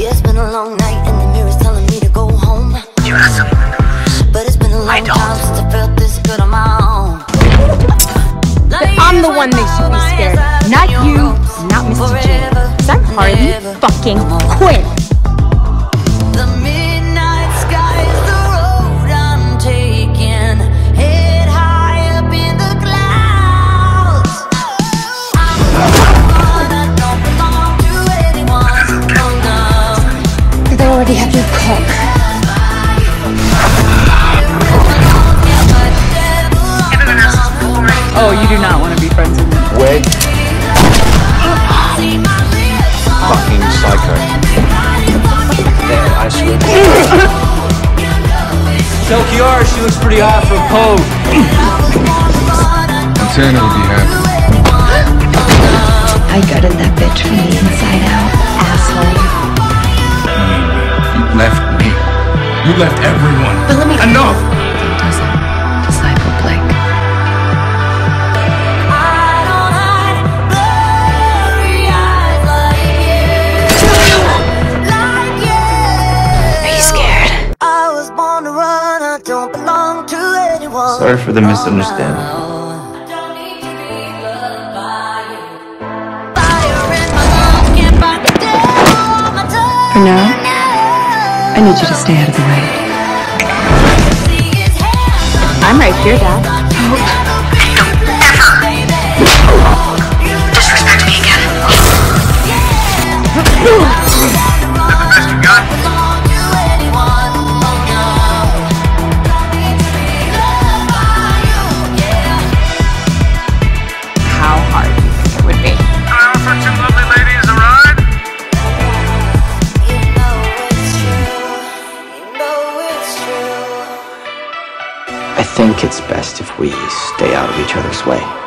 Yeah, it's been a long night and the mirror's telling me to go home. You have something to lose. But it's been a long time since I felt this good on my own. I'm the one that should be scared, not you, not Mr. J. Because I'm Harley fucking Quinn. The midnight sky is the road I'm taking. Head high up in the clouds. I'm the one that don't belong to anyone. Oh no. They already have your cook. Oh, you do not want to be friends with me. Wait. Fucking psycho. There, I swear. So Kiara, she looks pretty hot for Pogue. Montana would be happy. I gutted that bitch from the inside out, asshole. You left me. You left everyone. But let me. Enough. Sorry for the misunderstanding. For now, I need you to stay out of the way. I'm right here, Dad. Don't ever disrespect me again. That's what you got? I think it's best if we stay out of each other's way.